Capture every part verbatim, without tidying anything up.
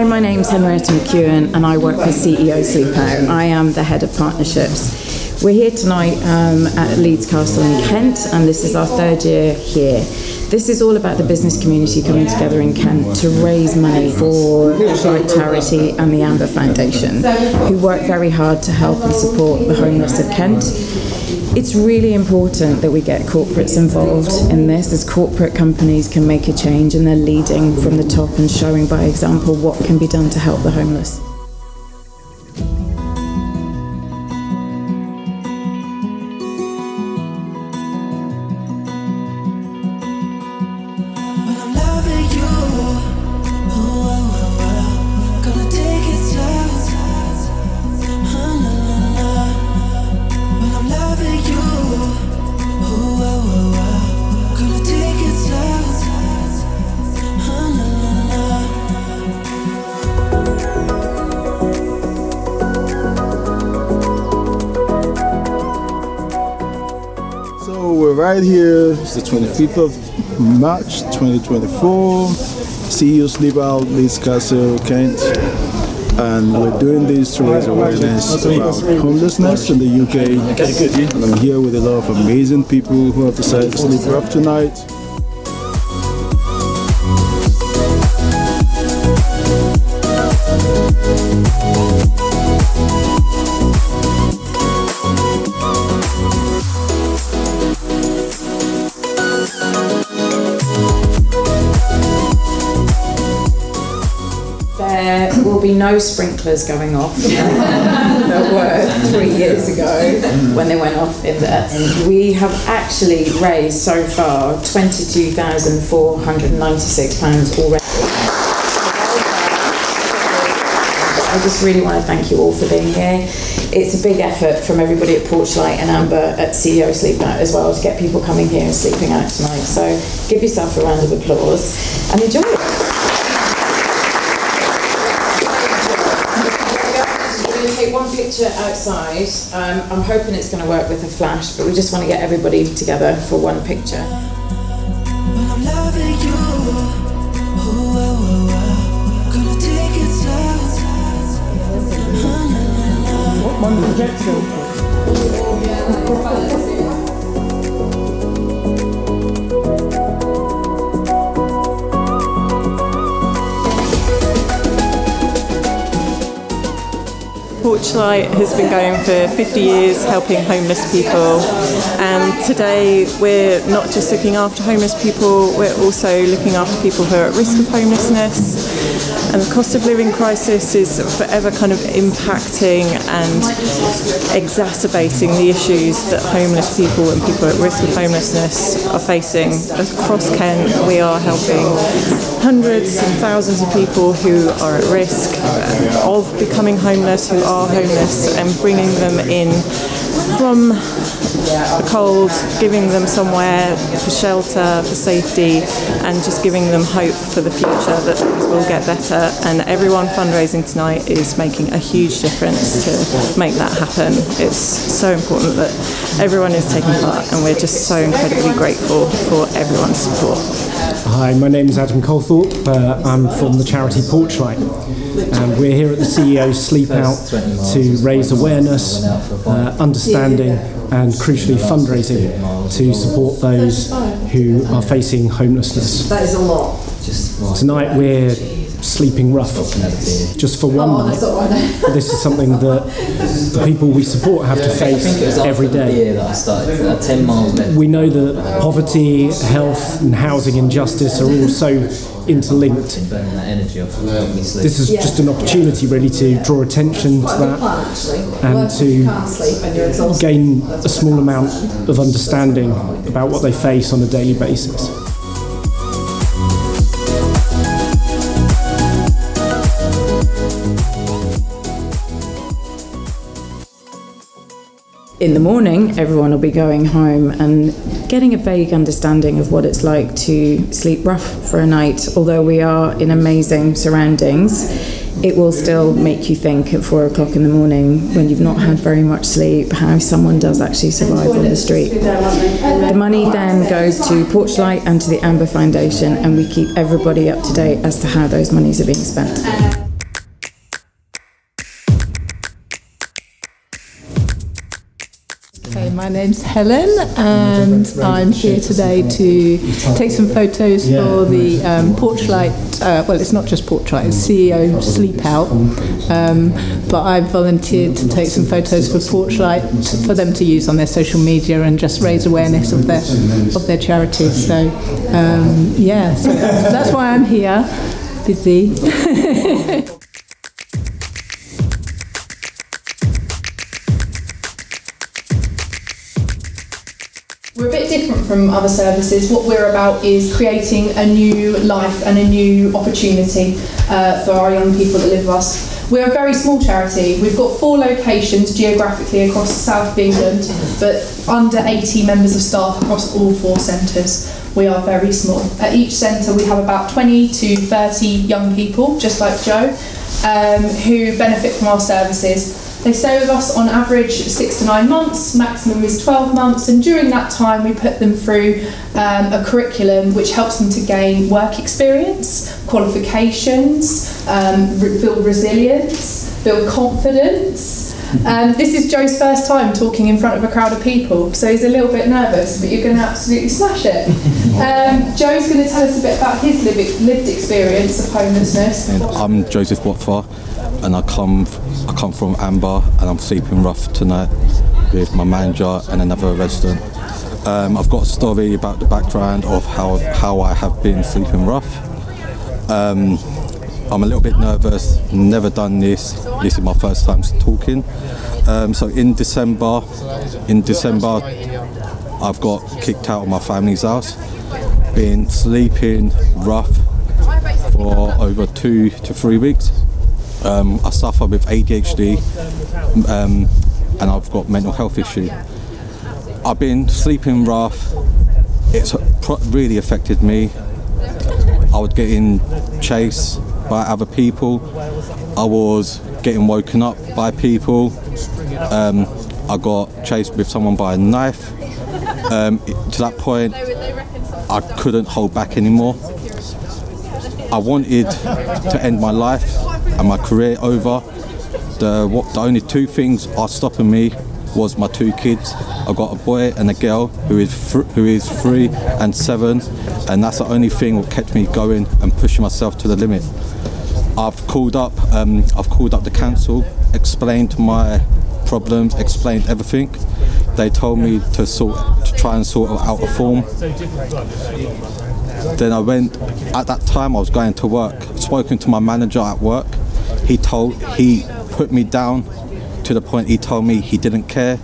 Hi, my name's Henrietta McEwen and I work for C E O Sleepout. I am the Head of Partnerships. We're here tonight um, at Leeds Castle in Kent, and this is our third year here. This is all about the business community coming together in Kent to raise money for Porchlight Charity and the Amber Foundation, who work very hard to help and support the homeless of Kent. It's really important that we get corporates involved in this, as corporate companies can make a change and they're leading from the top and showing by example what can be done to help the homeless. We're right here. It's the twenty-fifth of March twenty twenty-four, C E O Sleepout, Leeds Castle, Kent, and we're doing this to raise awareness about homelessness in the U K. And I'm here with a lot of amazing people who have decided to sleep rough tonight. There will be no sprinklers going off um, that were three years ago when they went off in there. We have actually raised so far twenty-two thousand four hundred ninety-six pounds already. I just really want to thank you all for being here. It's a big effort from everybody at Porchlight and Amber at C E O Sleepout as well to get people coming here and sleeping out tonight. So give yourself a round of applause and enjoy it. One picture outside. Um, I'm hoping it's going to work with a flash, but we just want to get everybody together for one picture. Porchlight has been going for fifty years helping homeless people, and today we're not just looking after homeless people, we're also looking after people who are at risk of homelessness. And the cost of living crisis is forever kind of impacting and exacerbating the issues that homeless people and people at risk of homelessness are facing. Across Kent we are helping hundreds and thousands of people who are at risk of becoming homeless, who are homeless, and bringing them in from the cold, giving them somewhere for shelter, for safety, and just giving them hope for the future that things will get better. And everyone fundraising tonight is making a huge difference to make that happen. It's so important that everyone is taking part, and we're just so incredibly grateful for everyone's support. Hi, my name is Adam Colthorpe. Uh, I'm from the charity Porchlight, and we're here at the C E O Sleepout to raise awareness, uh, understanding, and crucially fundraising to support those who are facing homelessness. That is a lot. Tonight we're sleeping rough, just for one night. This is something that the people we support have to face every day. We know that poverty, health and housing injustice are all so interlinked. This is just an opportunity really to draw attention to that and to gain a small amount of understanding about what they face on a daily basis. In the morning, everyone will be going home and getting a vague understanding of what it's like to sleep rough for a night. Although we are in amazing surroundings, it will still make you think at four o'clock in the morning, when you've not had very much sleep, how someone does actually survive on the street. The money then goes to Porchlight and to the Amber Foundation, and we keep everybody up to date as to how those monies are being spent. Okay, my name's Helen and I'm here today to take some photos for the um, Porchlight, uh, well it's not just Porchlight, it's C E O Sleepout, um, but I've volunteered to take some photos for Porchlight for them to use on their social media and just raise awareness of their of their charity. So um, yeah, so that's, that's why I'm here, busy. We're a bit different from other services. What we're about is creating a new life and a new opportunity uh, for our young people that live with us. We're a very small charity. We've got four locations geographically across the south of England, but under eighty members of staff across all four centres. We are very small. At each centre we have about twenty to thirty young people, just like Joe, um, who benefit from our services. They stay with us on average six to nine months, maximum is twelve months, and during that time we put them through um, a curriculum which helps them to gain work experience, qualifications, um, re build resilience, build confidence. Um, this is Joe's first time talking in front of a crowd of people, so he's a little bit nervous, but you're going to absolutely smash it. Um, Joe's going to tell us a bit about his lived experience of homelessness. I'm Joseph Watfar, and I come I come from Amber, and I'm sleeping rough tonight with my manager and another resident. Um, I've got a story about the background of how how I have been sleeping rough. Um, I'm a little bit nervous, never done this, this is my first time talking. Um, so in December, in December I've got kicked out of my family's house, been sleeping rough for over two to three weeks. Um, I suffer with A D H D um, and I've got mental health issues. I've been sleeping rough, it's really affected me. I was getting chased by other people, I was getting woken up by people, um, I got chased with someone by a knife. Um, it, to that point I couldn't hold back anymore. I wanted to end my life and my career over. The, what, the only two things are stopping me was my two kids. I've got a boy and a girl who is who is three and seven, and that's the only thing that kept me going and pushing myself to the limit. I've called up, um, I've called up the council, explained my problems, explained everything. They told me to sort, to try and sort out a form. Then I went. At that time, I was going to work. I've spoken to my manager at work. He told, he put me down to the point he told me he didn't care.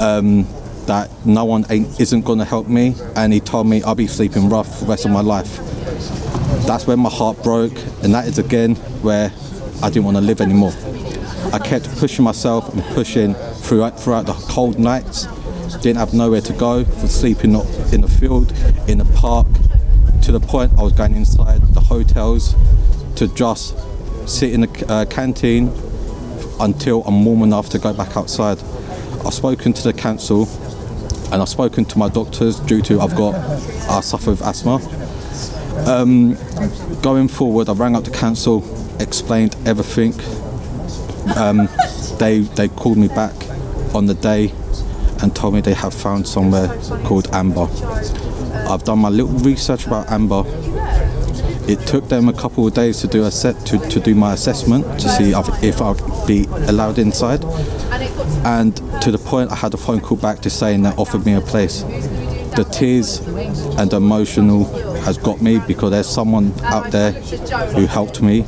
Um, that no one ain't, isn't going to help me, and he told me I'll be sleeping rough for the rest of my life. That's when my heart broke, and that is again where I didn't want to live anymore. I kept pushing myself and pushing throughout, throughout the cold nights, didn't have nowhere to go, for sleeping in the field, in the park, to the point I was going inside the hotels to just sit in the uh, canteen until I'm warm enough to go back outside. I've spoken to the council and I've spoken to my doctors due to I've got, I suffer with asthma. Um, going forward, I rang up the council, explained everything. Um, they, they called me back on the day and told me they have found somewhere called Amber. I've done my little research about Amber. It took them a couple of days to do a set, to, to do my assessment to see if I'd be allowed inside. And to the point I had a phone call back to saying they offered me a place. The tears and the emotional has got me because there's someone out there who helped me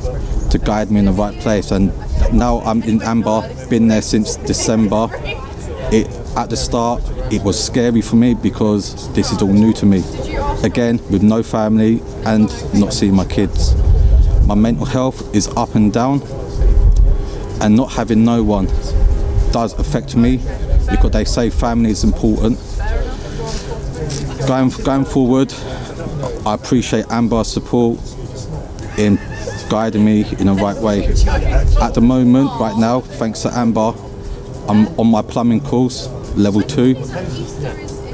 to guide me in the right place. And now I'm in Amber, been there since December. It, at the start it was scary for me because this is all new to me. Again, with no family and not seeing my kids. My mental health is up and down, and not having no one does affect me because they say family is important. Going, going forward, I appreciate Amber's support in guiding me in the right way. At the moment, right now, thanks to Amber, I'm on my plumbing course, level two,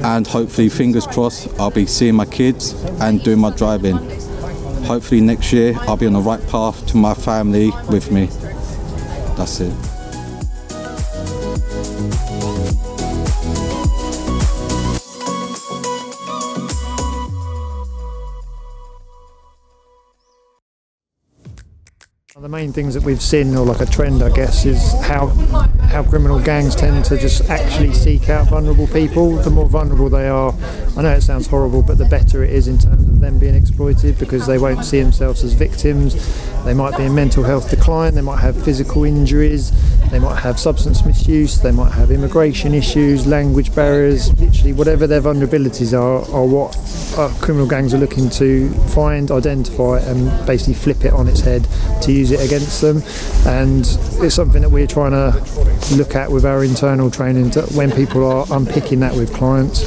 and hopefully, fingers crossed, I'll be seeing my kids and doing my driving. Hopefully next year, I'll be on the right path to my family with me. That's it. The main things that we've seen, or like a trend I guess, is how how criminal gangs tend to just actually seek out vulnerable people. The more vulnerable they are, I know it sounds horrible, but the better it is in terms of them being exploited, because they won't see themselves as victims. They might be in mental health decline, they might have physical injuries, they might have substance misuse, they might have immigration issues, language barriers, literally whatever their vulnerabilities are, are what Uh, criminal gangs are looking to find, identify, and basically flip it on its head to use it against them. And it's something that we're trying to look at with our internal training to, when people are unpicking that with clients,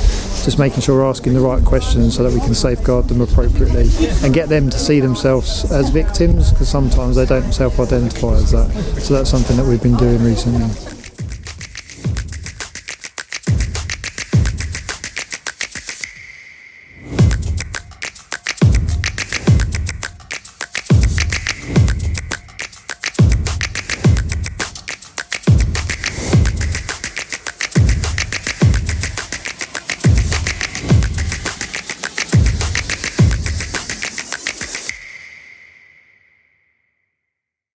just making sure we're asking the right questions so that we can safeguard them appropriately and get them to see themselves as victims, because sometimes they don't self-identify as that. So that's something that we've been doing recently.